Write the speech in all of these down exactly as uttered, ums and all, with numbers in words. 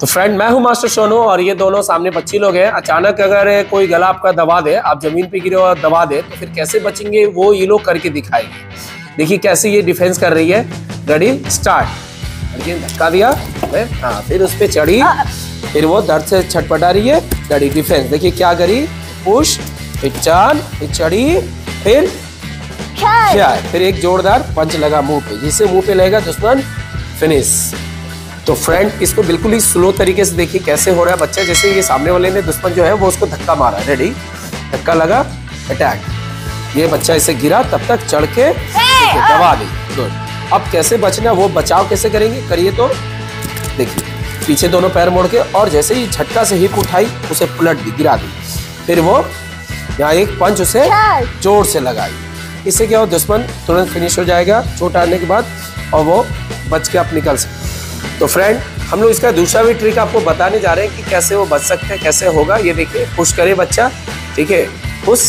तो फ्रेंड, मैं हूं मास्टर सोनू और ये दोनों सामने बच्ची लोग हैं। अचानक अगर कोई गला आपका दबा दे, आप जमीन पे गिरे और दबा दे, तो फिर कैसे बचेंगे वो ये लोग करके दिखाएंगे। देखिए कैसे ये डिफेंस कर रही है। Ready start. धक्का दिया, हाँ, फिर उस पर चढ़ी, फिर वो दर्द से छटपटा रही है। रेडी डिफेंस, देखिए क्या करी, पुश, फिर चाल, फिर चढ़ी, फिर क्या, फिर एक जोरदार पंच लगा मुंह पे, जिससे मुंह पे लगेगा दुश्मन फिनिश। तो फ्रेंड, इसको बिल्कुल ही स्लो तरीके से देखिए कैसे हो रहा है बच्चा। जैसे ये सामने वाले ने दुश्मन जो है वो उसको धक्का मारा। रेडी धक्का लगा, अटैक। ये बच्चा इसे गिरा, तब तक चढ़ के दबा दी। गुड। अब कैसे बचना, वो बचाव कैसे करेंगे, करिए। तो देखिए पीछे दोनों पैर मोड़ के, और जैसे ही झटका से हिप उठाई, उसे पलट दी, गिरा दी। फिर वो यहाँ एक पंच उसे जोर से लगाई। इससे क्या हो, दुश्मन तुरंत फिनिश हो जाएगा चोट आने के बाद, और वो बच के आप निकल सकते। तो फ्रेंड, हम लोग इसका दूसरा भी ट्रिक आपको बताने जा रहे हैं कि कैसे वो बच सकते हैं, कैसे होगा। ये देखिए, पुश करे बच्चा, ठीक है, पुश।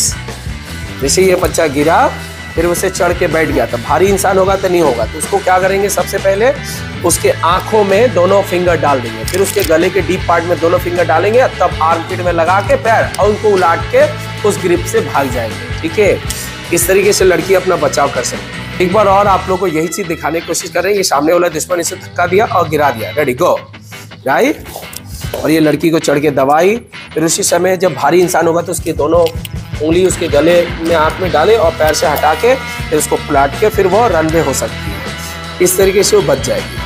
जैसे ये बच्चा गिरा, फिर उसे चढ़ के बैठ गया, तो भारी इंसान होगा तो नहीं होगा। तो उसको क्या करेंगे, सबसे पहले उसके आंखों में दोनों फिंगर डाल देंगे, फिर उसके गले के डीप पार्ट में दोनों फिंगर डालेंगे, तब आर्मपिट में लगा के पैर, और उनको उलाट के उस ग्रिप से भाग जाएंगे। ठीक है, इस तरीके से लड़की अपना बचाव कर सकती है। एक बार और आप लोगों को यही चीज दिखाने की कोशिश कर रहे हैं। ये सामने वाला दुश्मन इसे धक्का दिया और गिरा दिया। Ready go, right. और ये लड़की को चढ़ के दबाई, फिर उसी समय जब भारी इंसान होगा तो उसकी दोनों उंगली उसके गले में, आंख में डाले, और पैर से हटा के फिर उसको पलट के, फिर वो रन पे हो सकती है। इस तरीके से वो बच जाएगी।